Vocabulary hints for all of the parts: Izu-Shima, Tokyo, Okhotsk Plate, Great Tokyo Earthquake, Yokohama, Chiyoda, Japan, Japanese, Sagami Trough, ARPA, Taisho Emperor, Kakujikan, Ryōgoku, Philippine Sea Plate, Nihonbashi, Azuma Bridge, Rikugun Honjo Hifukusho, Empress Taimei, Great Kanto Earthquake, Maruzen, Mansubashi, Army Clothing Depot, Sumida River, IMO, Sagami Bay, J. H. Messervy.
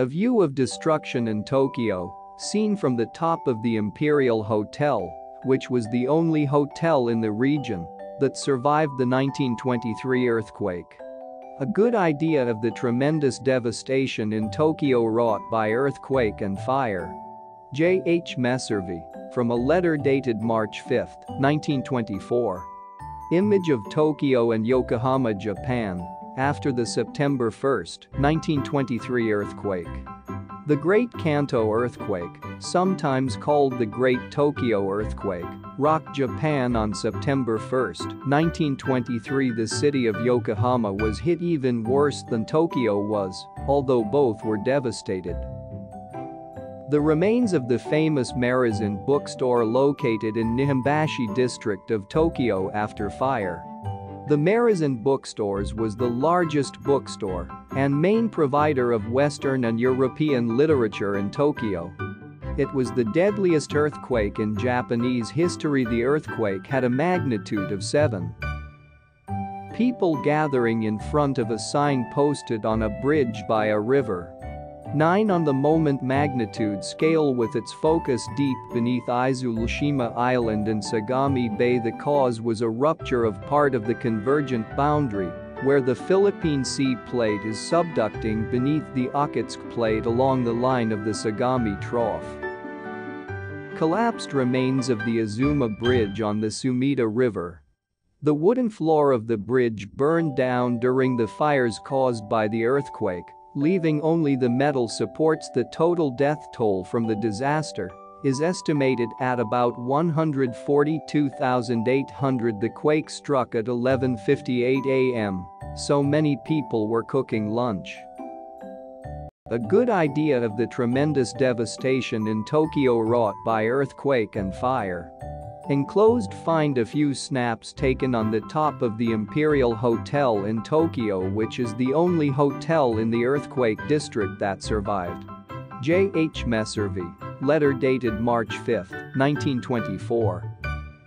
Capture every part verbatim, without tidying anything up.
A view of destruction in Tokyo, seen from the top of the Imperial Hotel, which was the only hotel in the region that survived the nineteen twenty-three earthquake. A good idea of the tremendous devastation in Tokyo wrought by earthquake and fire. J. H. Messervy, from a letter dated March fifth, nineteen twenty-four. Image of Tokyo and Yokohama, Japan, after the September first, nineteen twenty-three earthquake. The Great Kanto Earthquake, sometimes called the Great Tokyo Earthquake, rocked Japan on September first, nineteen twenty-three. The city of Yokohama was hit even worse than Tokyo was, although both were devastated. The remains of the famous Maruzen bookstore located in Nihonbashi district of Tokyo after fire. The Maruzen bookstores was the largest bookstore and main provider of Western and European literature in Tokyo. It was the deadliest earthquake in Japanese history. The earthquake had a magnitude of seven. People gathering in front of a sign posted on a bridge by a river. nine on the moment magnitude scale with its focus deep beneath Izu-Shima Island in Sagami Bay. The cause was a rupture of part of the convergent boundary where the Philippine Sea Plate is subducting beneath the Okhotsk Plate along the line of the Sagami Trough. Collapsed remains of the Azuma Bridge on the Sumida River. The wooden floor of the bridge burned down during the fires caused by the earthquake, leaving only the metal supports. The total death toll from the disaster is estimated at about one hundred forty-two thousand eight hundred. The quake struck at eleven fifty-eight a m, so many people were cooking lunch. A good idea of the tremendous devastation in Tokyo wrought by earthquake and fire. Enclosed find a few snaps taken on the top of the Imperial Hotel in Tokyo, which is the only hotel in the earthquake district that survived. J. H. Messervy, letter dated March fifth, nineteen twenty-four.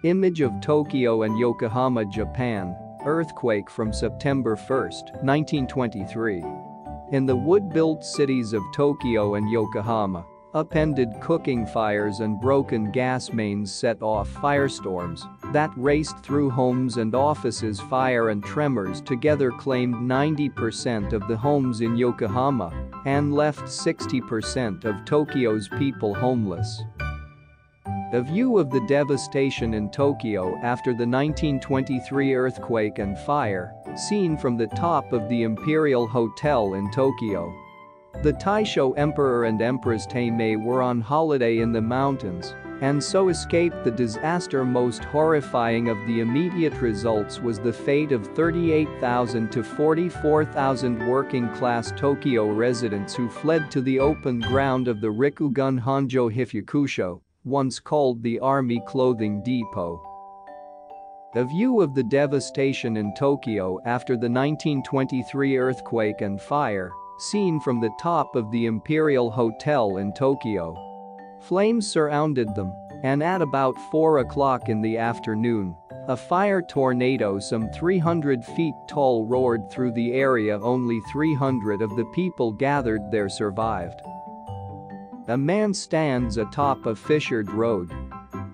Image of Tokyo and Yokohama, Japan, earthquake from September first, nineteen twenty-three. In the wood-built cities of Tokyo and Yokohama, upended cooking fires and broken gas mains set off firestorms that raced through homes and offices. Fire and tremors together claimed ninety percent of the homes in Yokohama and left sixty percent of Tokyo's people homeless. A view of the devastation in Tokyo after the nineteen twenty-three earthquake and fire, seen from the top of the Imperial Hotel in Tokyo. The Taisho Emperor and Empress Taimei were on holiday in the mountains and so escaped the disaster. Most horrifying of the immediate results was the fate of thirty-eight thousand to forty-four thousand working-class Tokyo residents who fled to the open ground of the Rikugun Honjo Hifukusho, once called the Army Clothing Depot. A view of the devastation in Tokyo after the nineteen twenty-three earthquake and fire, seen from the top of the Imperial Hotel in Tokyo. Flames surrounded them, and at about four o'clock in the afternoon, a fire tornado some three hundred feet tall roared through the area. Only three hundred of the people gathered there survived. A man stands atop a fissured road.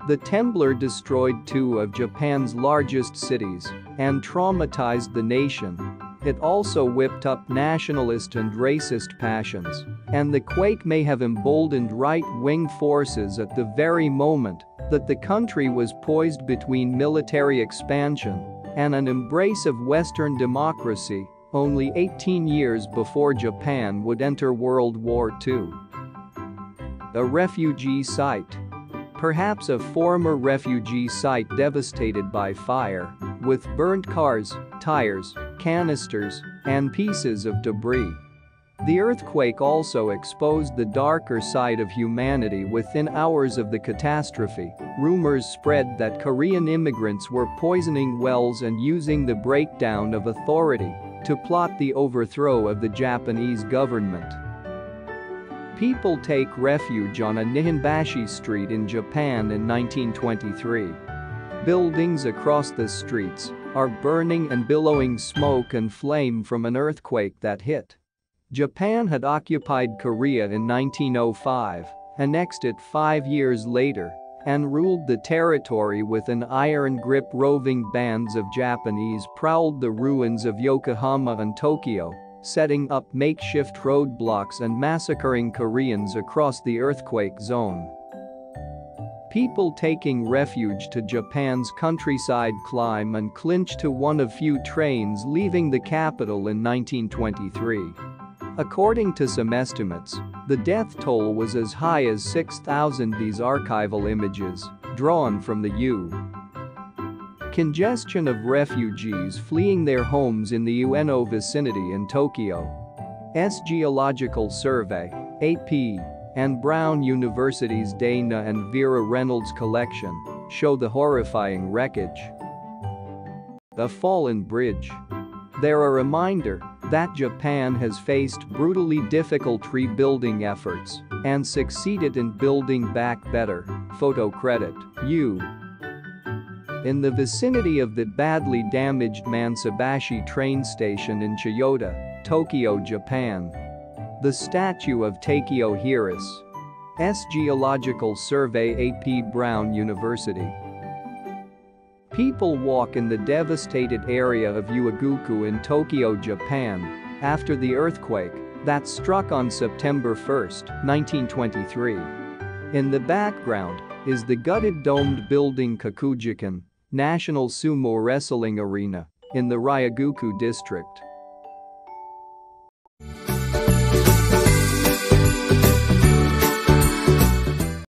The tumbler destroyed two of Japan's largest cities and traumatized the nation. It also whipped up nationalist and racist passions, and the quake may have emboldened right-wing forces at the very moment that the country was poised between military expansion and an embrace of Western democracy, only eighteen years before Japan would enter World War Two. A refugee site. Perhaps a former refugee site devastated by fire, with burnt cars, tires, canisters, and pieces of debris. The earthquake also exposed the darker side of humanity. Within hours of the catastrophe, rumors spread that Korean immigrants were poisoning wells and using the breakdown of authority to plot the overthrow of the Japanese government. People take refuge on a Nihonbashi street in Japan in nineteen twenty-three. Buildings across the streets are burning and billowing smoke and flame from an earthquake that hit. Japan had occupied Korea in nineteen oh five, annexed it five years later, and ruled the territory with an iron grip. Roving bands of Japanese prowled the ruins of Yokohama and Tokyo, setting up makeshift roadblocks and massacring Koreans across the earthquake zone. People taking refuge to Japan's countryside climb and clinch to one of few trains leaving the capital in nineteen twenty-three. According to some estimates, the death toll was as high as six thousand. These archival images, drawn from the U. Congestion of refugees fleeing their homes in the UNO vicinity in Tokyo's Geological Survey, A P, and Brown University's Dana and Vera Reynolds collection show the horrifying wreckage. The fallen bridge. They're a reminder that Japan has faced brutally difficult rebuilding efforts and succeeded in building back better. Photo credit, U. In the vicinity of the badly damaged Mansubashi train station in Chiyoda, Tokyo, Japan. The statue of Takeo Hira's Geological Survey, A P, Brown University. People walk in the devastated area of Ryōgoku in Tokyo, Japan, after the earthquake that struck on September first, nineteen twenty-three. In the background is the gutted domed building Kakujikan, National Sumo Wrestling Arena, in the Ryōgoku district.